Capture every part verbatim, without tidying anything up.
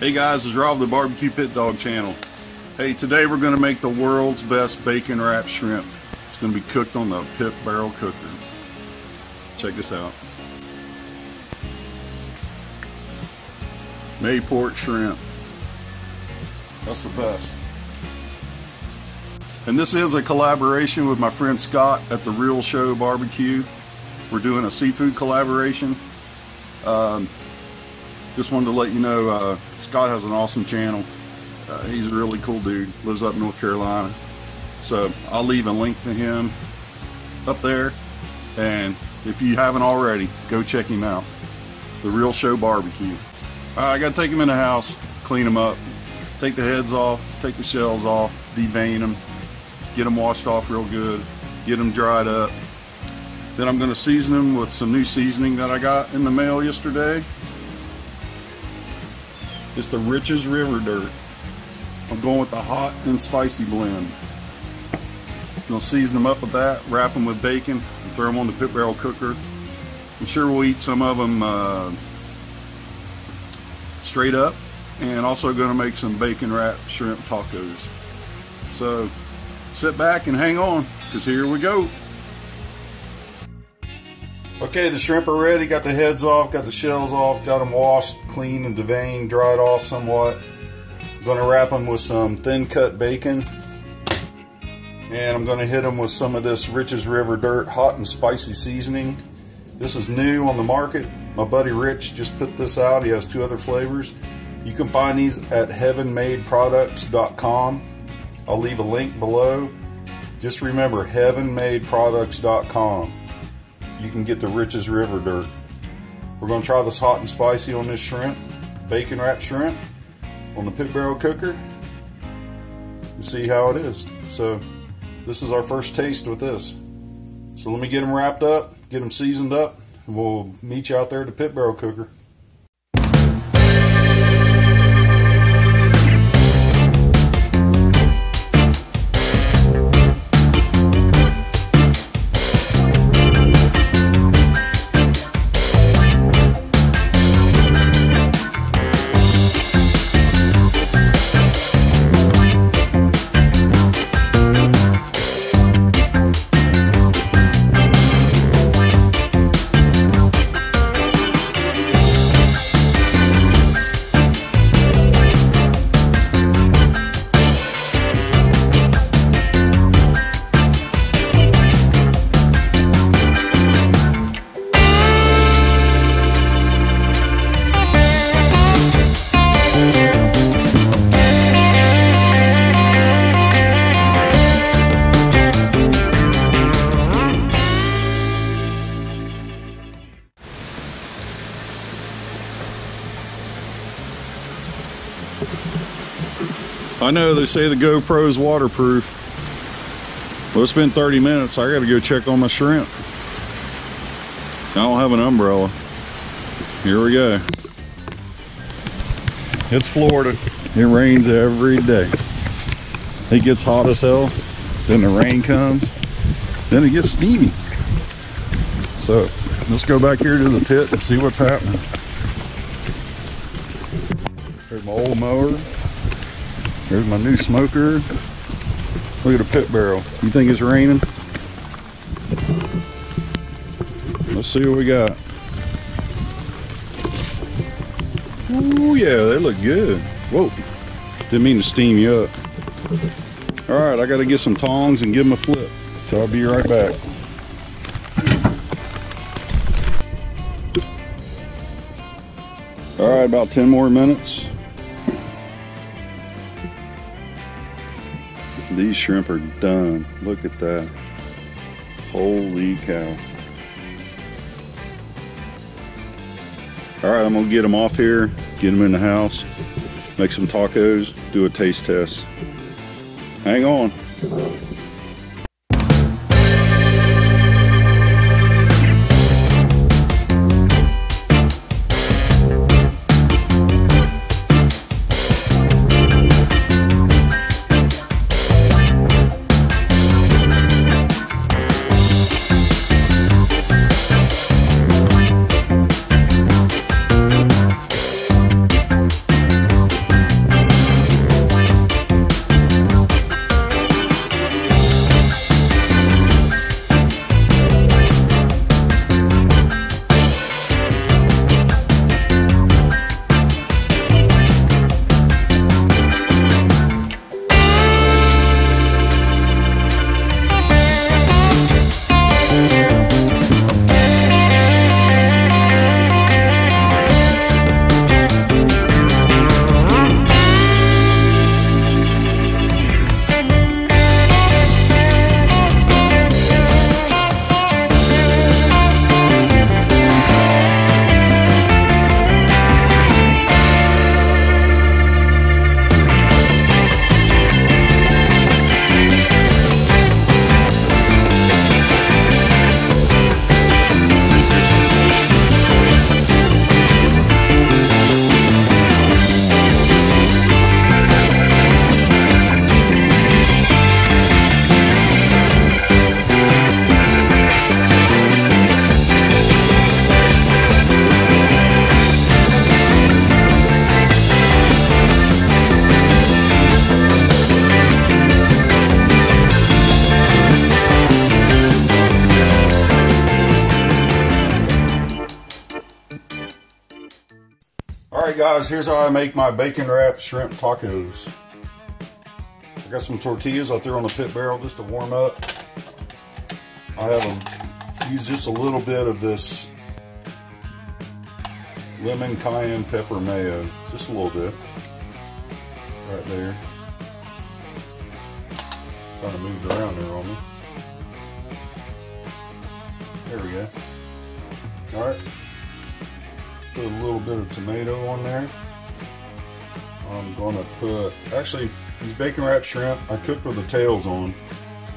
Hey guys, it's Rob the B B Q Pit Dog channel. Hey, today we're going to make the world's best bacon wrapped shrimp. It's going to be cooked on the Pit Barrel Cooker. Check this out. Mayport shrimp. That's the best. And this is a collaboration with my friend Scott at the Real Show B B Q. We're doing a seafood collaboration. Um, just wanted to let you know uh, Scott has an awesome channel. Uh, he's a really cool dude, lives up in North Carolina. So I'll leave a link to him up there. And if you haven't already, go check him out. The Real Show B B Q. All right, I gotta take him in the house, clean him up, take the heads off, take the shells off, devein them, get them washed off real good, get them dried up. Then I'm going to season them with some new seasoning that I got in the mail yesterday. It's the Rich's River Dirt. I'm going with the hot and spicy blend. I'm going to season them up with that, wrap them with bacon, and throw them on the Pit Barrel Cooker. I'm sure we'll eat some of them uh, straight up, and also going to make some bacon wrapped shrimp tacos. So sit back and hang on, because here we go. Okay, the shrimp are ready. Got the heads off, got the shells off, got them washed, cleaned, and deveined, dried off somewhat. I'm going to wrap them with some thin cut bacon. And I'm going to hit them with some of this Rich's River Dirt hot and spicy seasoning. This is new on the market. My buddy Rich just put this out. He has two other flavors. You can find these at heaven made products dot com. I'll leave a link below. Just remember, heaven made products dot com. You can get the Rich's River Dirt. We're going to try this hot and spicy on this shrimp, bacon wrapped shrimp, on the Pit Barrel Cooker, and see how it is. So this is our first taste with this. So let me get them wrapped up, get them seasoned up, and we'll meet you out there at the Pit Barrel Cooker. I know they say the GoPro is waterproof. Well, it's been thirty minutes. I gotta go check on my shrimp. I don't have an umbrella. Here we go. It's Florida. It rains every day. It gets hot as hell. Then the rain comes. Then it gets steamy. So let's go back here to the pit and see what's happening. There's my old mower. There's my new smoker. Look at the pit barrel. You think it's raining? Let's see what we got. Oh yeah, they look good. Whoa, didn't mean to steam you up. All right, I gotta get some tongs and give them a flip. So I'll be right back. All right, about ten more minutes. These shrimp are done. Look at that. Holy cow. All right, I'm gonna get them off here, get them in the house, make some tacos, do a taste test. Hang on. Alright guys, here's how I make my bacon wrapped shrimp tacos. I got some tortillas I threw on the pit barrel just to warm up. I have a, used just a little bit of this lemon cayenne pepper mayo, just a little bit, right there. Kind of moved around there on me. There we go. Alright. Put a little bit of tomato on there. I'm going to put, actually, these bacon wrapped shrimp, I cook with the tails on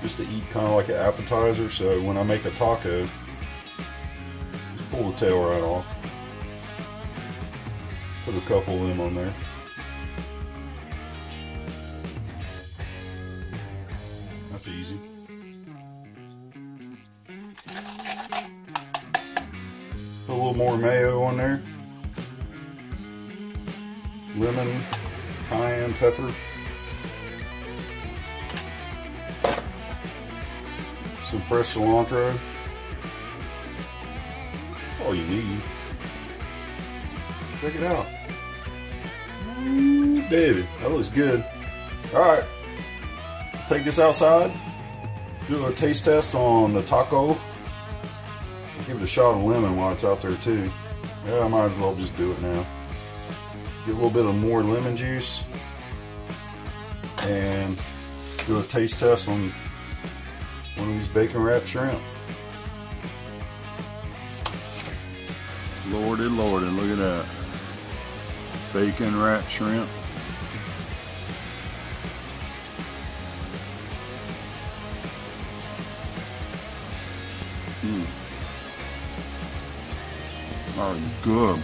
just to eat kind of like an appetizer, so when I make a taco, just pull the tail right off. Put a couple of them on there. That's easy. Put a little more mayo on there. Lemon, cayenne pepper. Some fresh cilantro. That's all you need. Check it out. Ooh, baby, that looks good. Alright, take this outside, do a taste test on the taco. I'll give it a shot of lemon while it's out there too. Yeah, I might as well just do it now. Get a little bit of more lemon juice and do a taste test on one of these bacon wrapped shrimp. Lordy, lordy, look at that. Bacon wrapped shrimp. Mmm. Oh, good.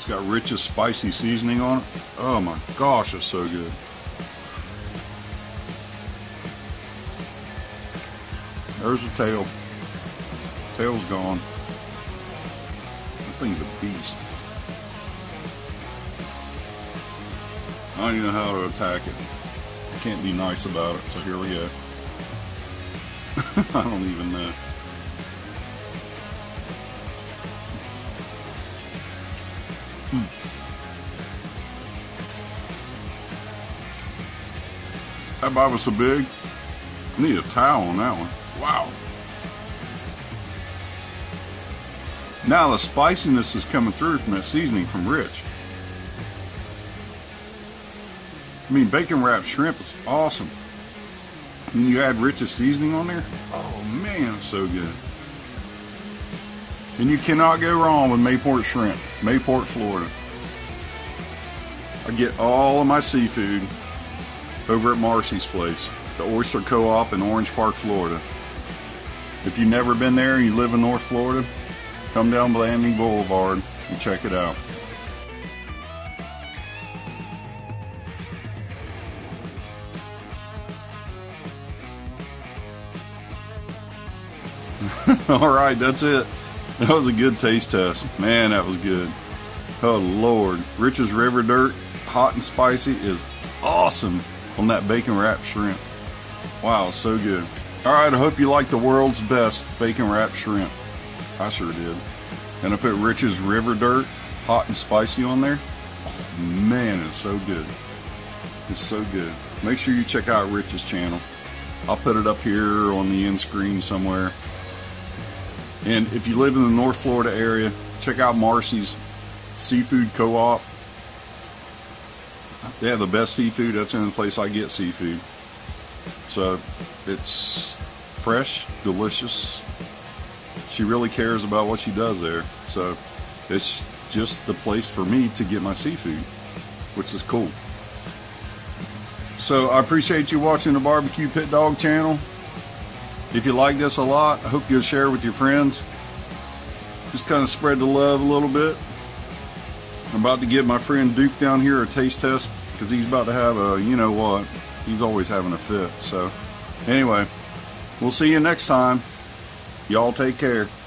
It's got Rich's spicy seasoning on it. Oh my gosh, it's so good. There's the tail. Tail's gone. That thing's a beast. I don't even know how to attack it. I can't be nice about it, so here we go. I don't even know. Hmm. That bite was so big. I need a towel on that one. Wow. Now the spiciness is coming through from that seasoning from Rich. I mean, bacon wrapped shrimp is awesome. And you add Rich's seasoning on there. Oh man, it's so good. And you cannot go wrong with Mayport shrimp, Mayport, Florida. I get all of my seafood over at Marcy's Place, the oyster co-op in Orange Park, Florida. If you've never been there and you live in North Florida, come down Blanding Boulevard and check it out. Alright, that's it. That was a good taste test. Man, that was good. Oh Lord. Rich's River Dirt, hot and spicy, is awesome on that bacon wrapped shrimp. Wow, so good. Alright, I hope you liked the world's best bacon wrapped shrimp. I sure did. And I put Rich's River Dirt, hot and spicy, on there. Oh, man, it's so good. It's so good. Make sure you check out Rich's channel. I'll put it up here on the end screen somewhere. And if you live in the North Florida area, check out Marcy's Seafood Co-op. They have the best seafood. That's the only place I get seafood. So it's fresh, delicious. She really cares about what she does there, so it's just the place for me to get my seafood, which is cool. So I appreciate you watching the B B Q Pit Dog channel. If you like this a lot, I hope you'll share with your friends. Just kind of spread the love a little bit. I'm about to give my friend Duke down here a taste test because he's about to have a, you know what, he's always having a fit. So anyway, we'll see you next time. Y'all take care.